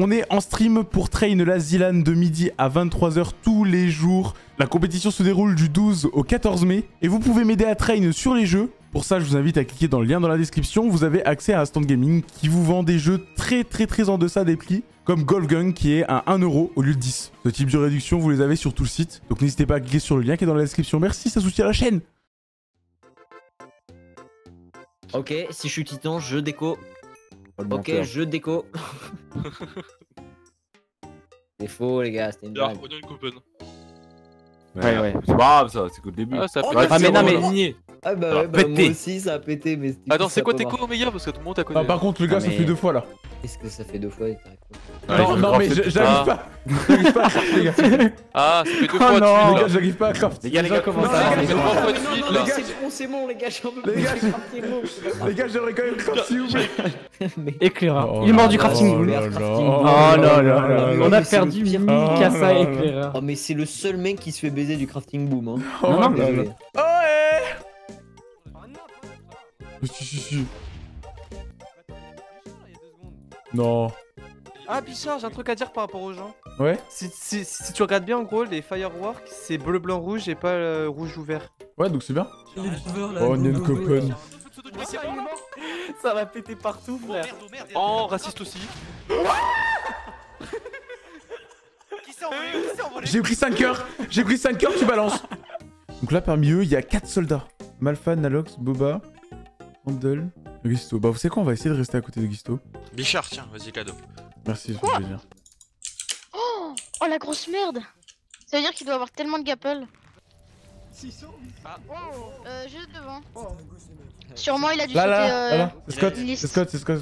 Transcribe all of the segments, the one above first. On est en stream pour train la Zilan de midi à 23h tous les jours. La compétition se déroule du 12 au 14 mai. Et vous pouvez m'aider à train sur les jeux. Pour ça, je vous invite à cliquer dans le lien dans la description. Vous avez accès à Instant Gaming qui vous vend des jeux très en deçà des prix. Comme Golf Gun qui est à 1€ au lieu de 10. Ce type de réduction, vous les avez sur tout le site. Donc n'hésitez pas à cliquer sur le lien qui est dans la description. Merci, ça soutient la chaîne. Ok, si je suis titan, je déco. Ok, je déco. C'est faux, les gars, c'était une blague. Ouais. C'est pas grave, ça, c'est que le début. Ah, ça oh, ah mais non, mais. Ah bah, alors, ouais, bah moi aussi, ça a pété, mais. Attends, c'est quoi tes cours, meilleur parce que tout le monde a connu. Ah, par contre, le gars, ça fait 2 fois là. Est-ce que ça fait 2 fois les non, mais j'arrive pas. J'arrive pas à craft, les gars. Ah, ça fait 2 fois. Non, les gars, j'arrive pas à craft. Les gars, comment ça? C'est bon, les gars, j'en veux plus. Les gars, j'aimerais quand même craft, s'il vous plaît. Éclaireur. Il est mort du crafting. Oh là là. On a perdu Mikasa éclaireur. Oh, mais c'est le seul mec qui se fait baiser du crafting boom. Non, mais. Si. Non. Ah Bichard, j'ai un truc à dire par rapport aux gens. Ouais. Si tu regardes bien en gros les fireworks, c'est bleu blanc rouge et pas rouge ou vert. Ouais donc c'est bien. Oh Nien. Ça va péter partout frère. Oh raciste aussi. J'ai pris 5 heures. J'ai pris 5 heures tu balances. Donc là parmi eux il y a 4 soldats. Malfa, Nalox, Boba. Handle, Guisto. Bah vous savez quoi, on va essayer de rester à côté de Guisto. Bichard, tiens, vas-y cadeau. Merci, ça fait plaisir. Oh la grosse merde. Ça veut dire qu'il doit avoir tellement de gapple. 600 juste devant. Oh. Sûrement il a dû sauter... Là. C'est Scott, c'est Scott.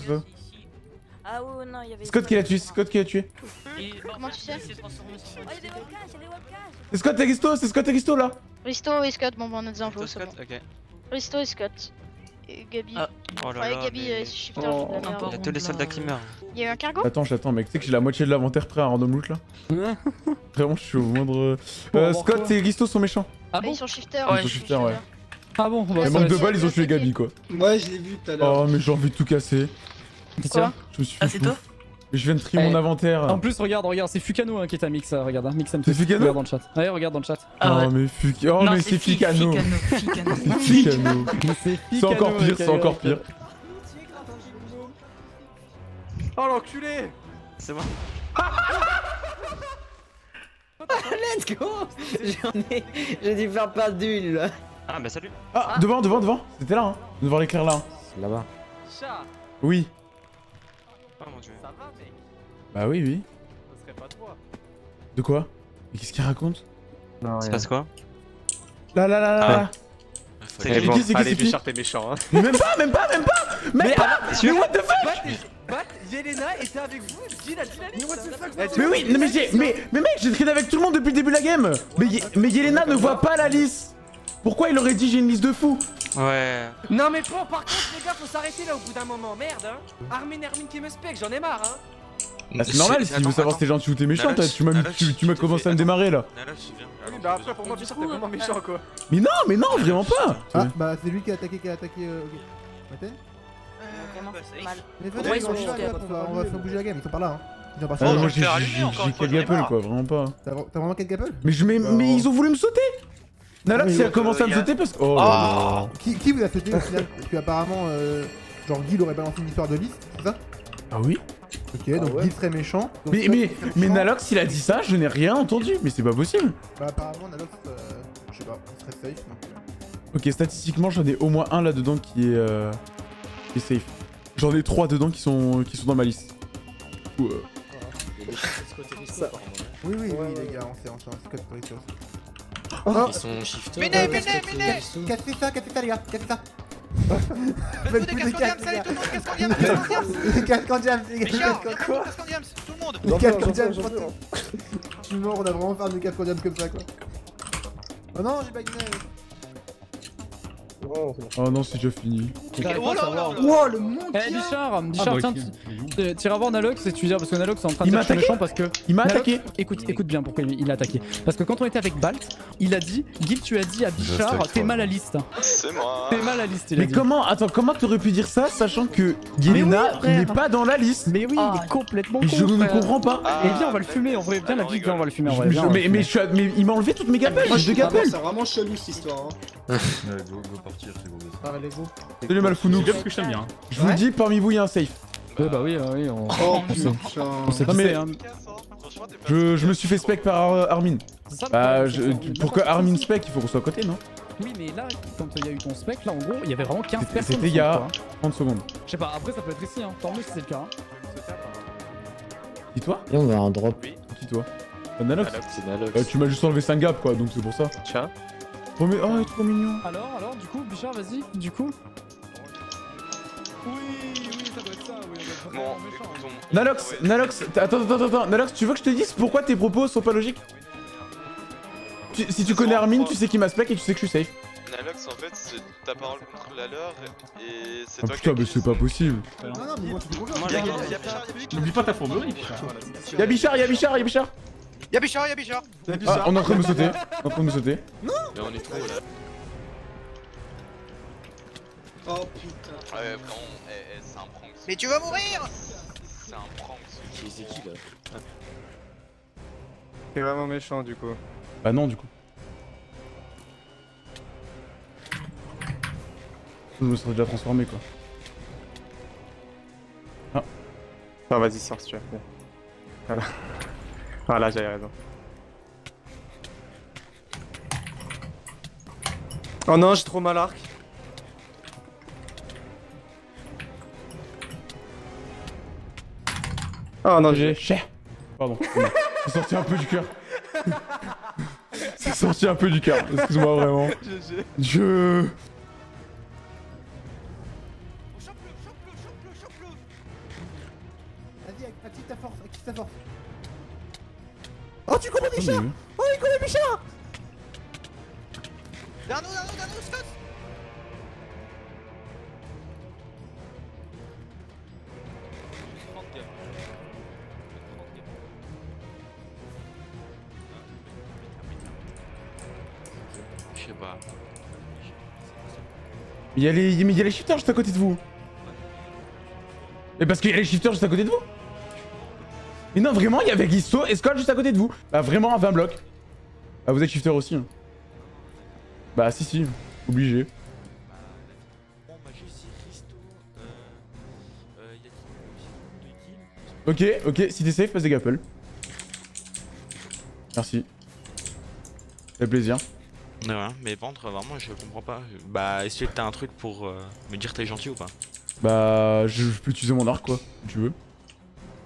Ah ouais, non, il y avait... Scott qui l'a tué, Comment tu sais? Oh il y a des webcaches, C'est Scott et Guisto, là. Risto et Scott, bon on a des infos, c'est bon. Risto et Scott. Gabi. Ah. Oh là là, Gabi, mais... shifter, il y a tous les soldats qui meurent. Il y a eu un cargo? J'attends mec, tu sais que j'ai la moitié de l'inventaire prêt à random loot là. Vraiment je suis au moindre... Scott et Guisto sont méchants. Ah bon? Ils sont shifters, ouais. Ah bon? Ils manquent de balles, ils ont tué Gabi quoi. Ouais je l'ai vu tout à l'heure. Oh mais j'ai envie de tout casser. C'est ça? Je me suis fait tout. Je viens de trier mon inventaire. En plus regarde, c'est Fukano qui est à Mix, regarde. C'est Fukano? Regarde dans le chat. Ouais regarde dans le chat. Oh mais Fukano. Oh mais c'est Fukano. C'est encore pire, Oh l'enculé. C'est bon. Let's go. J'ai dû faire perdre d'une là. Ah bah salut. Ah devant. C'était là hein. Devant l'éclair là. Là-bas. Oui. Oh mon dieu. Ça va, mec. Bah oui. Ça serait pas toi. De quoi? Mais qu'est-ce qu'il raconte? Non, ça passe quoi? Là. C'est bon, allez Bichard t'es méchant hein. Même pas mais what the fuck? Bat, Yelena était avec vous, Jill a dit la liste. Mais oui, mais mec j'ai traîné avec tout le monde depuis le début de la game. Mais Yelena ne voit pas la liste. Pourquoi il aurait dit j'ai une liste de fous? Ouais. Non mais bon par contre les gars faut s'arrêter là au bout d'un moment, merde hein. Armin qui me spec, j'en ai marre hein. C'est normal si tu veux savoir si t'es gentil ou t'es méchant, tu m'as commencé à me démarrer là. Oui bah après pour moi Bichard t'es vraiment méchant quoi. Mais non vraiment pas. Ah bah c'est lui qui a attaqué Maten. Vraiment on va faire bouger la game, ils sont par là hein. Moi j'ai quel gapel quoi, vraiment pas. T'as vraiment quel gapel? Mais ils ont voulu me sauter. Nalox a commencé à me sauter parce que... Oh. Qui vous a sauté au final? Parce que apparemment, genre Guil aurait balancé une histoire de liste, c'est ça? Ah oui. Ok, donc Guil serait méchant. Donc, mais Nalox il a dit ça, je n'ai rien entendu, mais c'est pas possible. Bah apparemment Nalox, je sais pas, on serait safe. Ok, statistiquement j'en ai au moins un là-dedans qui est safe. J'en ai 3 dedans qui sont dans ma liste. Du coup, Oui, les gars, on s'est un scope pour ils sont shiftés. Minez Cassez ça les gars, Cassez des cascandiams, salut tout le monde. Cascandiams, les gars. Cascandiams, tout le monde. Les cascandiams, je suis mort, on a vraiment fait des cascandiams comme ça quoi. Oh non, j'ai pas gagné. Oh non, si je finis. Wow, le monde. Eh, Bichard, tiens, tire avant Nalox et tu dis parce que Nalox est en train de faire le champ parce que. Il m'a attaqué. Écoute bien pourquoi il a attaqué. Parce que quand on était avec Balt, il a dit, Guil, tu as dit à Bichard, t'es mal à liste. C'est moi. T'es mal à liste. Mais comment, attends, comment t'aurais pu dire ça sachant que Guilena n'est pas dans la liste? Mais oui, il est complètement con. Je ne comprends pas. Et viens, on va le fumer en vrai. Viens, la Guil, on va le fumer en vrai. Mais il m'a enlevé toutes mes gapelles. C'est vraiment chelou cette histoire. Allez, go partir, c'est bon. Parlez-vous. Salut Malfounou. Je vous le dis, parmi vous, il y a un safe. Ouais, bah oui, oui, on. Oh putain. On sait qui c'est, hein. Je me suis fait spec par Armin. Bah, pour que Armin spec, il faut qu'on soit à côté, non? Oui, mais là, quand il y a eu ton spec, là en gros, il y avait vraiment 15 personnes. C'était il y a 30 secondes. Je sais pas, après ça peut être ici, hein. Tant mieux si c'est le cas. Dis-toi. Et on a un drop. Dis-toi. Nalox. Tu m'as juste enlevé 5 gaps, quoi, donc c'est pour ça. Tiens. Oh, mais oh, il est trop mignon! Alors, du coup, Bichard, vas-y, du coup. Oui, ça doit être ça, oui, on doit être méchant. Nalox, attends, Nalox, tu veux que je te dise pourquoi tes propos sont pas logiques? Si tu connais Armin, tu sais qu'il m'a spec et tu sais que je suis safe. Nalox, en fait, c'est ta parole contre la leur et c'est toi qui. Ah putain, mais c'est pas possible! Non, mais moi, tu te. N'oublie pas ta fourberie, Bichard. Y'a Bichard! Y'a Bichard! Ah, on est en train de me sauter, Non! Mais on est trop là. Oh putain. Ouais, vraiment, c'est un prank. Mais tu vas mourir! C'est un prank ce qui est qui là. T'es vraiment méchant du coup. Bah non du coup. Je me serais déjà transformé quoi. Ah. Non, vas-y, sors si tu as fait. Voilà. Ah là, j'avais raison. Oh non, j'ai trop mal à l'arc. Oh non, j'ai... Pardon, c'est sorti un peu du cœur. C'est sorti un peu du cœur, excuse-moi vraiment. Dieu. Chope-le. Vas-y, active ta force, Oh, tu connais Bichard! Oh, il connaît Bichard! Derrière nous, Scott! Je sais pas. Mais y'a les shifters juste à côté de vous! Mais parce qu'il y a les shifters juste à côté de vous! Mais non, vraiment, il y avait Guisto et Scott juste à côté de vous. Bah vraiment, à 20 blocs. Bah vous êtes shifter aussi. Hein. Bah si, obligé. Ok, si t'es safe, passe des gapples. Merci. Ça fait plaisir. Ouais, mais par contre, vraiment, je comprends pas. Bah, est-ce que t'as un truc pour me dire t'es gentil ou pas? Bah, je peux utiliser mon arc, quoi, si tu veux.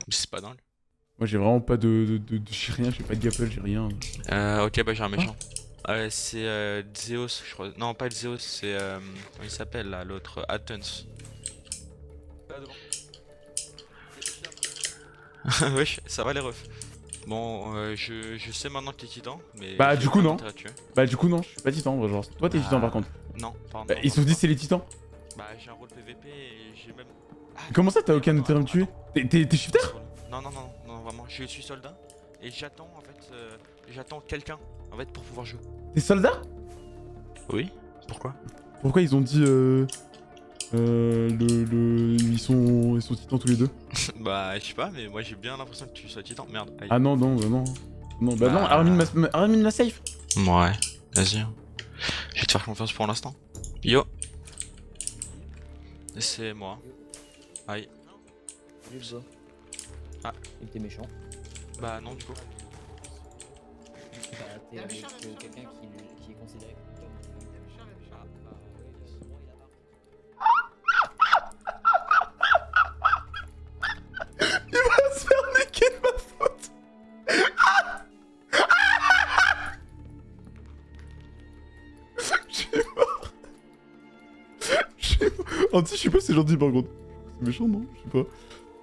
C'est pas dingue. Moi j'ai vraiment pas de j'ai rien, j'ai pas de gapple, j'ai rien. Ok, bah j'ai un méchant. C'est Zeus, je crois. Non, pas Zeus, c'est. Comment il s'appelle là, l'autre Athens. Là devant. Wesh, ça va les refs. Bon, je sais maintenant que t'es titan, mais. Bah du coup non. Bah du coup non, je suis pas titan, genre. Toi t'es titan par contre. Non, pardon. Bah, ils se sont dit c'est les titans. Bah j'ai un rôle PVP et j'ai même. Comment ça, t'as aucun intérêt à me tuer? T'es shifter? Non, vraiment, je suis soldat et j'attends en fait, j'attends quelqu'un en fait pour pouvoir jouer. T'es soldat? Oui. Pourquoi ils ont dit ils sont titans tous les deux? Bah je sais pas, mais moi j'ai bien l'impression que tu sois titan, merde. Aïe. Ah non, Armin m'a safe. Ouais, vas-y. Je vais te faire confiance pour l'instant. Yo. C'est moi. Aïe. Ah, il était méchant. Bah non du coup. Bah t'es avec quelqu'un qui est considéré comme... Il va se faire niquer de ma faute. Je suis mort. En plus je sais pas si c'est gentil par contre. C'est méchant non? Je sais pas.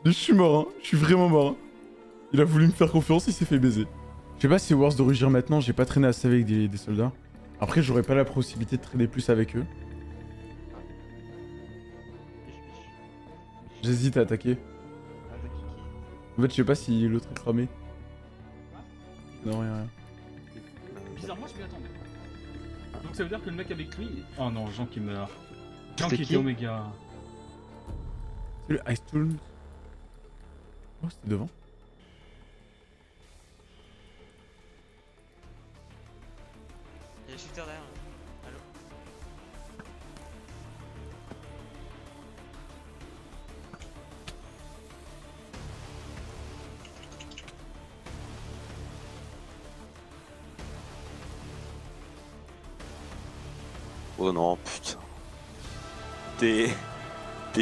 Je suis mort, hein. Je suis vraiment mort. Hein. Il a voulu me faire confiance, il s'est fait baiser. Je sais pas si c'est worse de rugir maintenant, j'ai pas traîné assez avec des soldats. Après, j'aurais pas la possibilité de traîner plus avec eux. J'hésite à attaquer. En fait, je sais pas si l'autre est cramé. Non, rien. Bizarrement, je m'y attendais. Donc ça veut dire que le mec avec lui... Oh non, Jean qui meurt. Jean qui était Omega. C'est le Ice Tool. Oh, c'était devant. Il y a le shooter derrière. Allô. Oh non, putain. T'es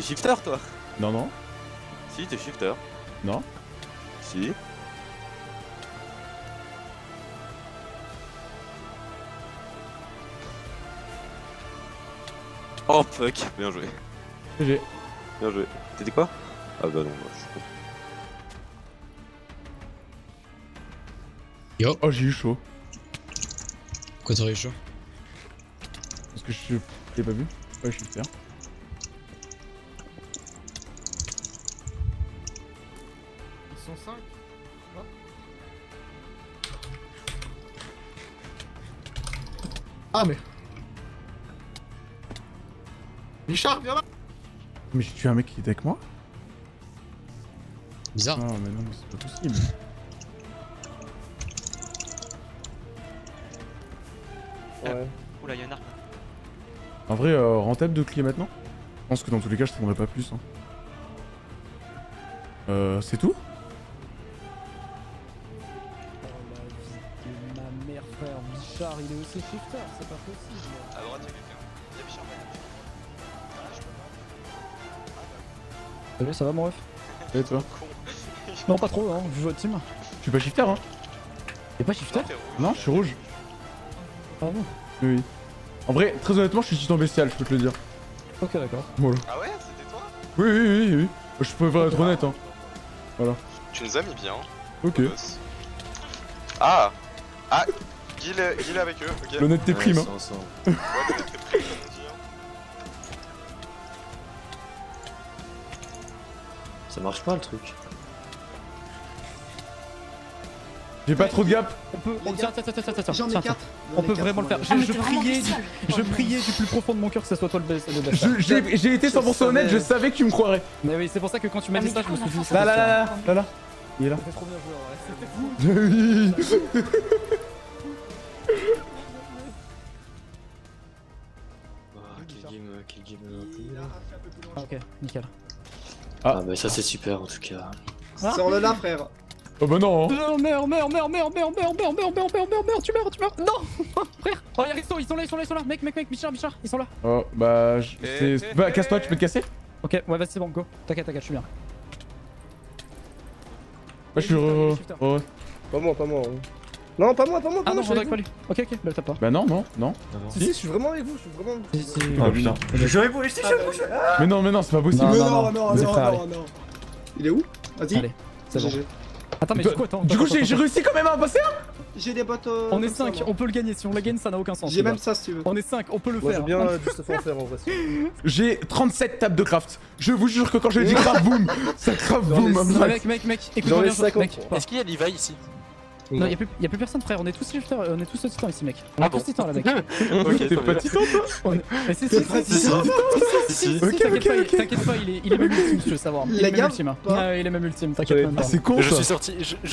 shifter toi? Non, non. Si, t'es shifter. Non. Si. Oh fuck, bien joué. GG. Bien joué. T'étais quoi? Ah bah non, je suis con. Yo. Oh, j'ai eu chaud. Pourquoi t'aurais eu chaud? Parce que je suis... T'es pas vu? Ouais, je suis fier. Ils sont 5. Oh. Ah mais... Bichard, viens là! Mais j'ai tué un mec qui était avec moi? Bizarre. Non, mais non, mais c'est pas possible. Ouais. Oula, y'a un arc. En vrai, rentable de clier maintenant? Je pense que dans tous les cas, je prendrai pas plus. Hein. C'est tout? Oh la vie de ma mère, frère. Bichard, il est aussi shifter, c'est pas possible. À droite, il y a quelqu'un. Il y a Bichard, maintenant. Salut, ça va mon ref? Et toi? Non pas trop, hein, je joue à team. Je suis pas shifter hein. T'es pas shifter? Non, je suis rouge. Ah bon? Oui. En vrai, très honnêtement, je suis titan bestial, je peux te le dire. Ok d'accord. Voilà. Ah ouais? C'était toi? Oui, oui, oui, oui. Je peux pas être honnête hein. Voilà. Tu nous as mis bien. Ok. Ah! Ah! Guil est avec eux, ok. L'honnêteté prime hein. Ouais, l'honnêteté prime. Ça marche pas le truc. J'ai pas trop de gap. On peut... J'en ai 4. On peut vraiment le faire. Je priais du plus profond de mon cœur que ça soit toi le best. J'ai été 100% honnête, je savais que tu me croirais. Mais oui, c'est pour ça que quand tu m'as dit ça, je me suis dit... Là. Il est là. Quel game... Ah ok, nickel. Ah mais ça c'est super en tout cas. Sors-le là frère. Oh bah non. Meurs, tu meurs. Non frère. Oh ils sont là mec, Bichard, ils sont là. Oh bah casse-toi, tu peux te casser? Ok, ouais vas-y c'est bon, go. T'inquiète, je suis bien. Ouais je suis heureux. Pas moi. Non pas moi. Ah non, je voudrais pas lui. Ok, le tape pas. Bah non. Si, je suis vraiment avec vous, Si. Ah putain. Je vais vous laisser, Mais non, c'est pas possible. Non. Il est où? Vas-y. Allez, ça va. Attends, mais du coup, j'ai réussi quand même à passer un. J'ai des bottes. On est 5, on peut le gagner. Si on la gagne, ça n'a aucun sens. J'ai même ça si tu veux. On est 5, on peut le faire. J'ai bien juste faire en vrai. J'ai 37 tables de craft. Je vous jure que quand j'ai dit craft boom, ça craft boom. Mec, écoute-moi bien. Est-ce qu'il y a Levi ici? Non, y'a plus personne frère, on est tous titans, ici mec. On est tous titans là mec. Ok, t'es pas titan toi? Mais c'est si, t'inquiète pas, il est même ultime si tu veux savoir. Il est même ultime, t'inquiète pas. C'est con ça. Je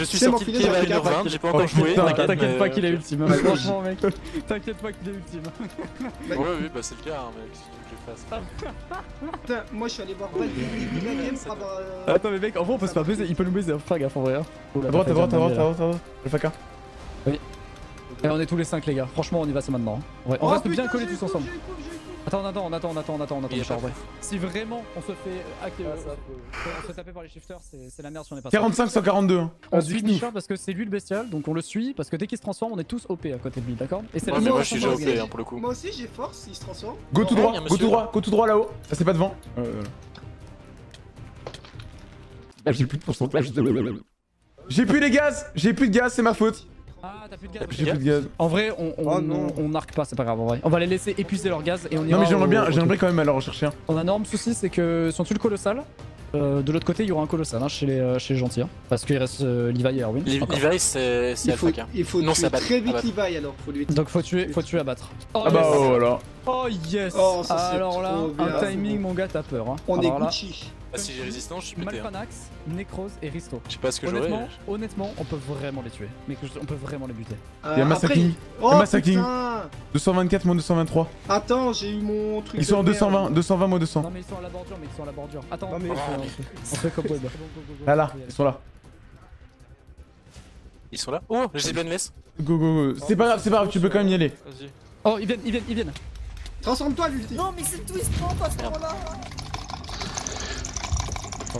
suis sorti de Kiev à 1h20, j'ai pas encore joué. T'inquiète pas qu'il est ultime, franchement mec. T'inquiète pas qu'il est ultime. Ouais, bah c'est le cas mec. Putain, moi je suis allé voir Bad Billy la game pour avoir. Attends, mais mec, en vrai on peut se faire baiser, il peut nous baiser, faire gaffe en vrai. À droite, le FAK. Oui. On est tous les 5, les gars, franchement on y va, c'est maintenant. On reste bien collés tous ensemble. Attends, ouais. Si vraiment on se fait hacker, on se fait taper par les shifters, c'est la merde si on est pas. 45-142. On suit Bichard parce que c'est lui le bestial, donc on le suit parce que dès qu'il se transforme, on est tous OP à côté de lui, d'accord? Et c'est la merde. Moi je suis déjà OP pour le coup. Moi aussi j'ai force, il se transforme. Go tout droit là-haut, c'est pas devant. Là j'ai plus de pourcentage. J'ai plus les gaz, c'est ma faute. Ah t'as plus de gaz. J'ai plus de gaz. En vrai on arque pas, c'est pas grave en vrai. On va les laisser épuiser leur gaz et on ira. Non mais j'aimerais quand même aller en rechercher un. On a un énorme souci, c'est que sont-ils colossales De l'autre côté, il y aura un colossal hein, chez les gentils. Hein, parce qu'il reste Levi et Erwin. Levi, c'est Alphak. Hein. Il faut non, tuer très vite Levi alors. Faut lui tuer. Donc faut tuer abattre. Oh, ah yes. Bah oh là. Oh yes oh, ça, alors là, un timing, mon gars, t'as peur. Hein. On alors est Gucci. Là, si j'ai résistance, je suis pété. Malpanax, Necrose et Risto. Je sais pas ce que j'aurais. Honnêtement, on peut vraiment les tuer. Mais on peut vraiment les buter. Il y a Massacking. Oh, 224 moins 223. Attends, j'ai eu mon truc. Ils sont en 220, 220 moins 200. Non, mais ils sont à la bordure, mec, ils sont à la bordure. Attends, non, mais on fait comme web. Là, là, ils sont là. Ils sont là. Oh, j'ai plein de mess. Go, go, go. C'est pas grave, tu peux quand même y aller. Vas-y. Oh, ils viennent. Transforme-toi, l'ulti. Non, mais c'est twist, non, pas ce moment-là.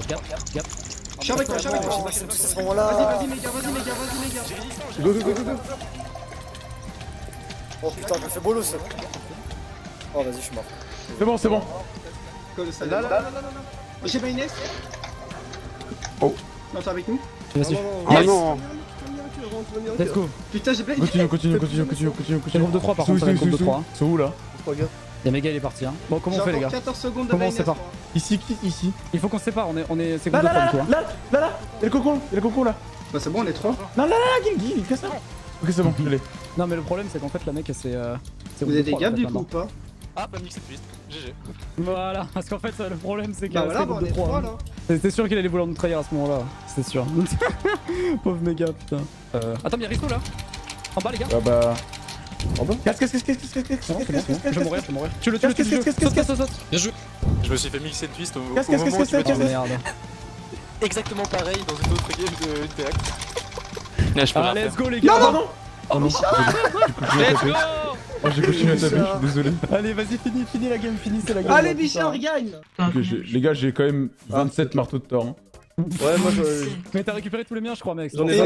Gap. Je suis avec toi, Vas-y, vas-y, les gars. Go. Oh putain, je me fais bolos ça. Oh vas-y, je suis mort. C'est bon. Là. J'ai pas Inès. Oh. Non, t'es avec nous. Vas-y. Ah non. Let's go. Putain, j'ai plein. Continue. Groupe de 3 par contre. Groupe de 3. C'est où là? Y'a méga, il est parti hein. Bon, comment on fait les gars? 14 secondes de Inès. Ici. Il faut qu'on se sépare, on est c'est groupe de 3 quoi. Là. Y'a le cocon là. Bah c'est bon, on est 3. Non, Guilgui, il casse ça. Ok, c'est bon, allez. Non mais le problème c'est qu'en fait la mec c'est... Vous avez des gaps du coup ou pas? Ah pas mixé twist, GG. Voilà, parce qu'en fait le problème c'est qu'il y a des 3 là. C'était sûr qu'il allait vouloir nous trahir à ce moment là, c'est sûr. Pauvre méga putain. Attends, y'a Risto là. En bas les gars. En bas. Casse. Je vais mourir. Tu le casse. Bien joué. Je me suis fait mixer twist au moment où tu m'as merde. Exactement pareil dans une autre game de Interact. Ah, let's go les gars! Non! Oh non! Let's go! Oh, j'ai continué à taper, je suis désolé. Allez, vas-y, finis la game, finissez la game. Allez, Bichard, gagne! Les gars, j'ai quand même 27 marteaux de tort. Ouais, moi je. Mais t'as récupéré tous les miens, je crois, mec. J'en ai 10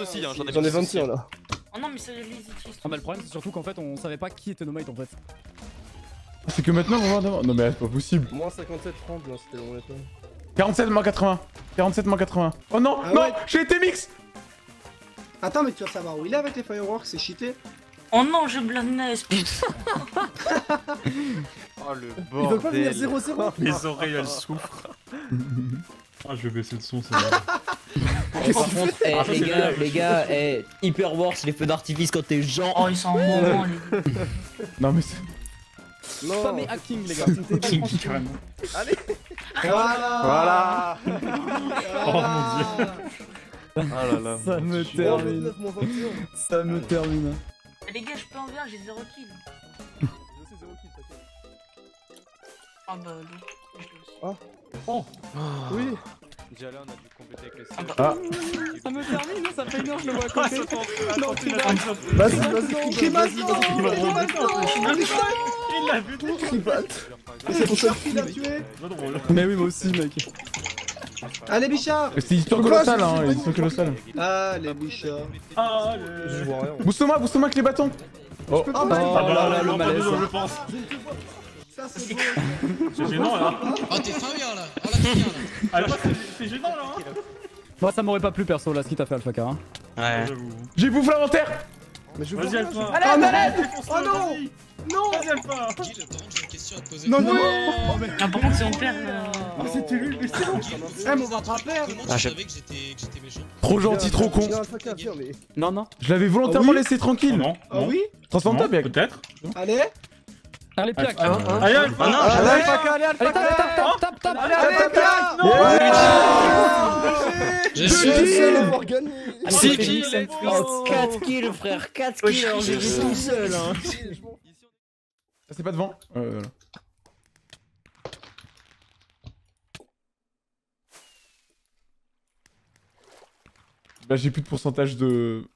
aussi, j'en ai 21 là. Oh non, mais c'est les tristes. Ah, mais le problème, c'est surtout qu'en fait, on savait pas qui était nos mates en fait. C'est que maintenant, on va. Non, mais c'est pas possible. Moins 57 francs, c'était long maintenant. 47 moins 80. Oh non, j'ai été mix! Attends, mais tu vas savoir où il est avec les fireworks, c'est cheaté. Oh non, j'ai blindé, putain. Oh le bordel. Ils veulent pas venir 0-0. Mes oreilles, elles souffrent. Ah, je vais baisser le son, c'est vrai. Et par contre, les gars, Hyperworks, les feux d'artifice quand t'es genre... Oh, ils sont en moment, les gars. Non, mais c'est... Non, mais hacking, les gars. Hacking, carrément. Allez. Voilà. Oh mon dieu. Ah là là, ça me termine. Les gars, je peux en VR, j'ai 0 kill. J'ai aussi 0 kill, t'inquiète. Ah bah, oui, je l'ai aussi. Oui. Déjà là, on a dû compléter avec les seuls. Ça me termine, ça fait une heure, je le vois à côté. Non, vas-y. Crimasse, il l'a vu, c'est pour ça qu'il l'a tué. Mais oui, moi aussi, mec. Allez Bichard! C'est histoire colossale hein, Allez Bichard! Je vois rien. Booste-moi avec les bâtons! Oh là là, le malaise je pense! Ça c'est gênant là! Oh t'es sérieux là! Oh là c'est gênant là hein! Moi ça m'aurait pas plu perso là ce qu'il t'a fait Alphaka hein! Ouais! J'ai bouffé l'inventaire! Vas-y Alpha! Allez malade! Oh non! Non! Vas-y Alpha! Non! Ah par contre si on perd... Ah c'était lui mais c'est bon! Ah mais on va pas perdre! Comment tu savais que j'étais méchant? Trop gentil, trop con! Non. Je l'avais volontairement laissé tranquille! Ah oui? Transforme-toi bien! Peut-être! Allez! Allez Piac! Allez Alpha! Allez Alpha! Je suis le 6 kills, 4 kills frère, 4 kills, j'ai vu tout seul hein. Passez pas devant. Là j'ai plus de pourcentage de...